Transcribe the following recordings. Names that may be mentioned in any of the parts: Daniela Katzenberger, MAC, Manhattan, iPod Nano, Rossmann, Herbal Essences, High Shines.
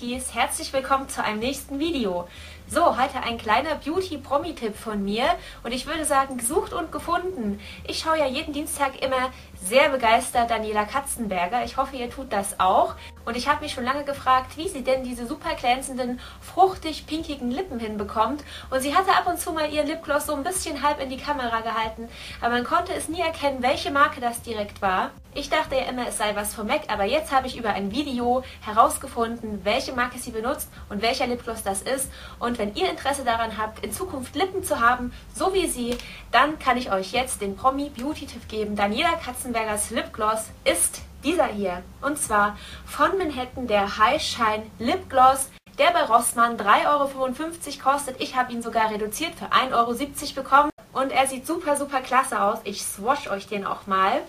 Beauties, herzlich willkommen zu einem nächsten Video. So, heute ein kleiner Beauty-Promi-Tipp von mir und ich würde sagen, gesucht und gefunden. Ich schaue ja jeden Dienstag immer sehr begeistert Daniela Katzenberger. Ich hoffe, ihr tut das auch. Und ich habe mich schon lange gefragt, wie sie denn diese super glänzenden, fruchtig-pinkigen Lippen hinbekommt. Und sie hatte ab und zu mal ihren Lipgloss so ein bisschen halb in die Kamera gehalten, aber man konnte es nie erkennen, welche Marke das direkt war. Ich dachte ja immer, es sei was von MAC, aber jetzt habe ich über ein Video herausgefunden, welche Marke sie benutzt und welcher Lipgloss das ist. Und wenn ihr Interesse daran habt, in Zukunft Lippen zu haben, so wie sie, dann kann ich euch jetzt den Promi-Beauty-Tipp geben. Daniela Katzenbergers Lipgloss ist dieser hier. Und zwar von Manhattan der High Shine Lipgloss, der bei Rossmann 3,55 € kostet. Ich habe ihn sogar reduziert für 1,70 € bekommen. Und er sieht super, super klasse aus. Ich swatch euch den auch mal.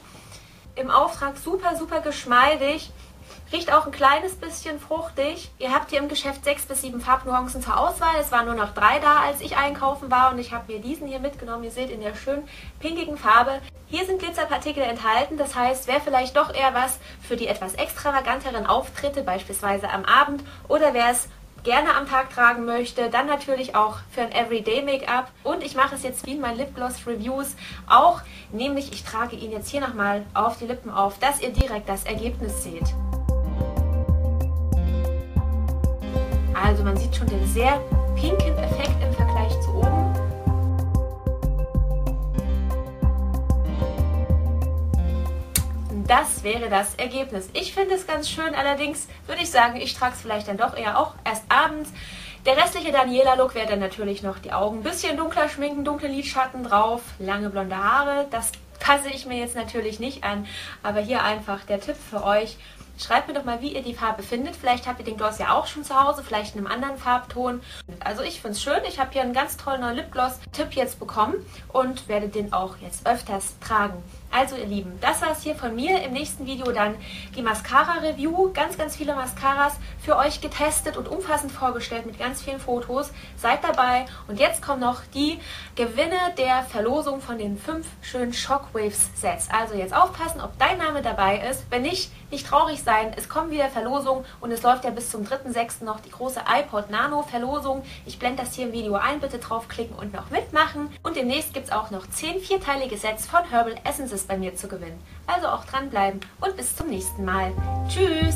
Im Auftrag super, super geschmeidig. Riecht auch ein kleines bisschen fruchtig. Ihr habt hier im Geschäft 6 bis 7 Farbnuancen zur Auswahl. Es waren nur noch 3 da, als ich einkaufen war. Und ich habe mir diesen hier mitgenommen. Ihr seht, in der schönen pinkigen Farbe. Hier sind Glitzerpartikel enthalten. Das heißt, wer vielleicht doch eher was für die etwas extravaganteren Auftritte, beispielsweise am Abend, oder wer es gerne am Tag tragen möchte, dann natürlich auch für ein Everyday-Make-up. Und ich mache es jetzt wie in meinen Lipgloss-Reviews auch. Nämlich, ich trage ihn jetzt hier nochmal auf die Lippen auf, dass ihr direkt das Ergebnis seht. Also man sieht schon den sehr pinken Effekt im Vergleich zu oben. Das wäre das Ergebnis. Ich finde es ganz schön, allerdings würde ich sagen, ich trage es vielleicht dann doch eher auch erst abends. Der restliche Daniela-Look wäre dann natürlich noch die Augen ein bisschen dunkler schminken, dunkle Lidschatten drauf, lange blonde Haare. Das passe ich mir jetzt natürlich nicht an, aber hier einfach der Tipp für euch. Schreibt mir doch mal, wie ihr die Farbe findet. Vielleicht habt ihr den Gloss ja auch schon zu Hause, vielleicht in einem anderen Farbton. Also ich finde es schön. Ich habe hier einen ganz tollen neuen Lipgloss-Tipp jetzt bekommen und werde den auch jetzt öfters tragen. Also ihr Lieben, das war es hier von mir. Im nächsten Video dann die Mascara-Review. Ganz, ganz viele Mascaras für euch getestet und umfassend vorgestellt mit ganz vielen Fotos. Seid dabei. Und jetzt kommen noch die Gewinne der Verlosung von den 5 schönen Shockwaves-Sets. Also jetzt aufpassen, ob dein Name dabei ist. Wenn nicht, nicht traurig sein. Es kommen wieder Verlosungen und es läuft ja bis zum 3.6. noch die große iPod Nano Verlosung. Ich blende das hier im Video ein. Bitte draufklicken und noch mitmachen. Und demnächst gibt es auch noch 10 vierteilige Sets von Herbal Essences bei mir zu gewinnen. Also auch dranbleiben und bis zum nächsten Mal. Tschüss!